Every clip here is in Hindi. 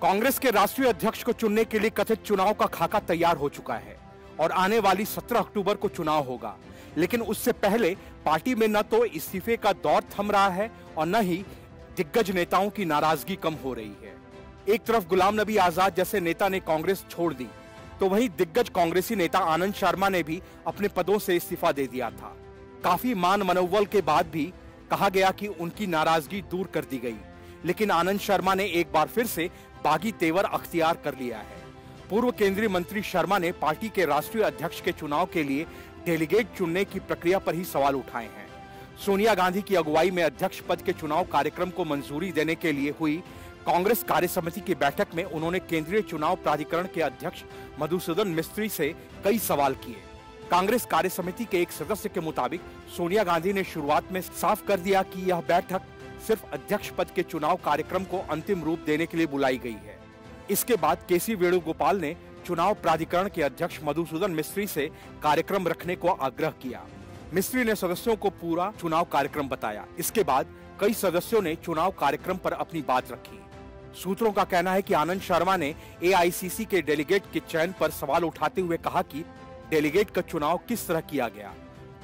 कांग्रेस के राष्ट्रीय अध्यक्ष को चुनने के लिए कथित चुनाव का खाका तैयार हो चुका है और आने वाली 17 अक्टूबर को चुनाव होगा, लेकिन उससे पहले पार्टी में न तो इस्तीफे का दौर थम रहा है और न ही दिग्गज नेताओं की नाराजगी कम हो रही है। एक तरफ गुलाम नबी आजाद जैसे नेता ने कांग्रेस छोड़ दी, तो वहीं दिग्गज कांग्रेसी नेता आनंद शर्मा ने भी अपने पदों से इस्तीफा दे दिया था। काफी मान मनोबल के बाद भी कहा गया कि उनकी नाराजगी दूर कर दी गई, लेकिन आनंद शर्मा ने एक बार फिर से बागी तेवर अख्तियार कर लिया है। पूर्व केंद्रीय मंत्री शर्मा ने पार्टी के राष्ट्रीय अध्यक्ष के चुनाव के लिए डेलीगेट चुनने की प्रक्रिया पर ही सवाल उठाए हैं। सोनिया गांधी की अगुवाई में अध्यक्ष पद के चुनाव कार्यक्रम को मंजूरी देने के लिए हुई कांग्रेस कार्यसमिति की बैठक में उन्होंने केंद्रीय चुनाव प्राधिकरण के अध्यक्ष मधुसूदन मिस्त्री से कई सवाल किए। कांग्रेस कार्यसमिति के एक सदस्य के मुताबिक सोनिया गांधी ने शुरुआत में साफ कर दिया कि यह बैठक सिर्फ अध्यक्ष पद के चुनाव कार्यक्रम को अंतिम रूप देने के लिए बुलाई गई है। इसके बाद केसी वेणुगोपाल ने चुनाव प्राधिकरण के अध्यक्ष मधुसूदन मिस्त्री से कार्यक्रम रखने को आग्रह किया। मिस्त्री ने सदस्यों को पूरा चुनाव कार्यक्रम बताया। इसके बाद कई सदस्यों ने चुनाव कार्यक्रम पर अपनी बात रखी। सूत्रों का कहना है कि आनंद शर्मा ने AICC के डेलीगेट के चयन पर सवाल उठाते हुए कहा कि डेलीगेट का चुनाव किस तरह किया गया,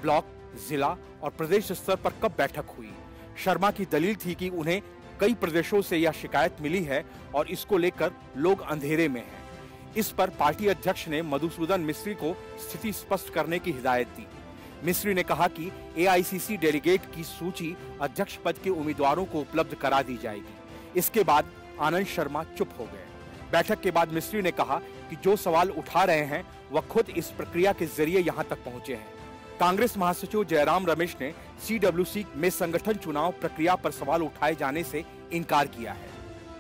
ब्लॉक, जिला और प्रदेश स्तर पर कब बैठक हुई। शर्मा की दलील थी कि उन्हें कई प्रदेशों से यह शिकायत मिली है और इसको लेकर लोग अंधेरे में हैं। इस पर पार्टी अध्यक्ष ने मधुसूदन मिस्त्री को स्थिति स्पष्ट करने की हिदायत दी। मिस्त्री ने कहा कि AICC डेलीगेट की सूची अध्यक्ष पद के उम्मीदवारों को उपलब्ध करा दी जाएगी। इसके बाद आनंद शर्मा चुप हो गए। बैठक के बाद मिस्त्री ने कहा कि जो सवाल उठा रहे हैं वह खुद इस प्रक्रिया के जरिए यहाँ तक पहुँचे हैं। कांग्रेस महासचिव जयराम रमेश ने CWC में संगठन चुनाव प्रक्रिया पर सवाल उठाए जाने से इनकार किया है।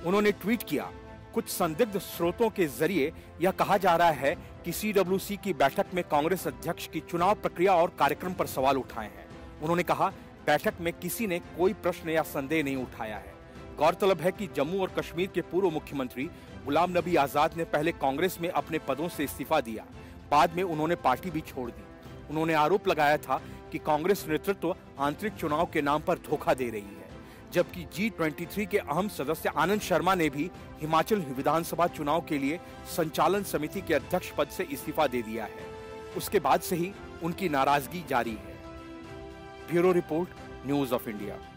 उन्होंने ट्वीट किया, कुछ संदिग्ध स्रोतों के जरिए यह कहा जा रहा है कि CWC की बैठक में कांग्रेस अध्यक्ष की चुनाव प्रक्रिया और कार्यक्रम पर सवाल उठाए हैं। उन्होंने कहा, बैठक में किसी ने कोई प्रश्न या संदेह नहीं उठाया है। गौरतलब है कि जम्मू और कश्मीर के पूर्व मुख्यमंत्री गुलाम नबी आजाद ने पहले कांग्रेस में अपने पदों से इस्तीफा दिया, बाद में उन्होंने पार्टी भी छोड़ दी। उन्होंने आरोप लगाया था कि कांग्रेस नेतृत्व आंतरिक चुनाव के नाम पर धोखा दे रही है, जबकि G-23 के अहम सदस्य आनंद शर्मा ने भी हिमाचल विधानसभा चुनाव के लिए संचालन समिति के अध्यक्ष पद से इस्तीफा दे दिया है। उसके बाद से ही उनकी नाराजगी जारी है। Bureau report, news of India.